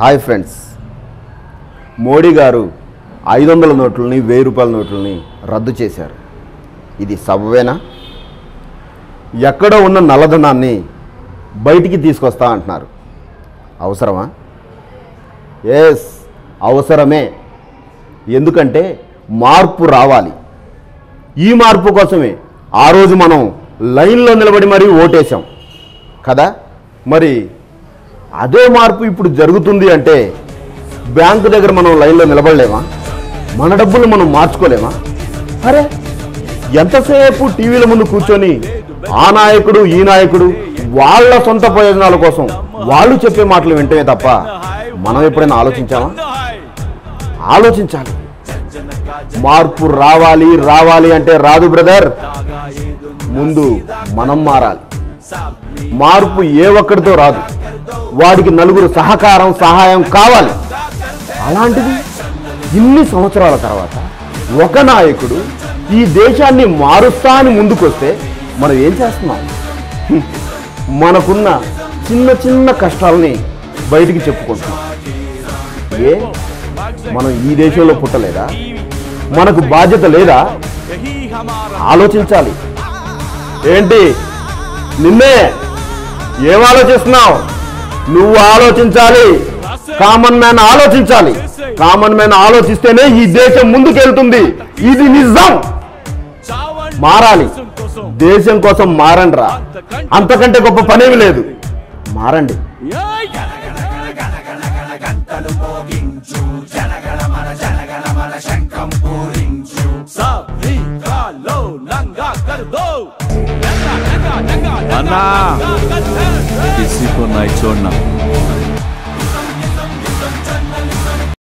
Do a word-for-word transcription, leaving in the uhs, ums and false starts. Hi friends मोडी गारू ఐదు వందల నోట్లని వెయ్యి రూపాయల నోట్లని రద్దు చేశారు। ఇది సబవేనా? ఎక్కడ ఉన్న నల్లధనాన్ని బయటికి తీసుకొస్తా అంటారు। అవసరమా? yes అవసరమే। ఎందుకంటే మార్పు రావాలి। ఈ మార్పు కోసమే ఆ రోజు మనం లైన్లో నిలబడి మరి ఓటేశాం కదా। మరి అదే మార్పు ఇప్పుడు జరుగుతుంది అంటే బ్యాంక్ దగ్గర మనం లైన్లో నిలబడలేమా? మన డబ్బులు మనం మార్చుకోలేమా? అరే ఎంతసేపు టీవీల ముందు కూర్చొని ఆ నాయకుడు ఈ నాయకుడు వాళ్ళ సొంత ప్రయోజనాల కోసం వాళ్ళు చెప్పే మాటలు వింటమే తప్ప మనం ఎప్పుడైనా ఆలోచించామా? ఆలోచించాలి। మార్పు రావాలి। రావాలి అంటే రాదు బ్రదర్, ముందు మనం మారాలి। మార్పు ఏ ఒక్కడితో రాదు, వాడికి నలుగురు సహకారం సహాయం కావాలి। అలాంటిది ఇన్ని సంవత్సరాల తర్వాత ఒక నాయకుడు ఈ దేశాన్ని మారుస్తా అని ముందుకొస్తే మనం ఏం చేస్తున్నాం? మనకున్న చిన్న చిన్న కష్టాలని బయటికి చెప్పుకుంటున్నాం। ఏ మనం ఈ దేశంలో పుట్టలేదా? మనకు బాధ్యత లేదా? ఆలోచించాలి। ఏంటి నిన్నే ఏం ఆలోచిస్తున్నావు? నువ్వు ఆలోచించాలి। కామన్ మ్యాన్ ఆలోచించాలి। కామన్ మ్యాన్ ఆలోచిస్తేనే ఈ దేశం ముందుకెళ్తుంది। ఇది నిజం। మారాలి। దేశం కోసం మారండి రా, అంతకంటే గొప్ప పనేమి లేదు। మారండి। किसी को नहीं छोड़ना।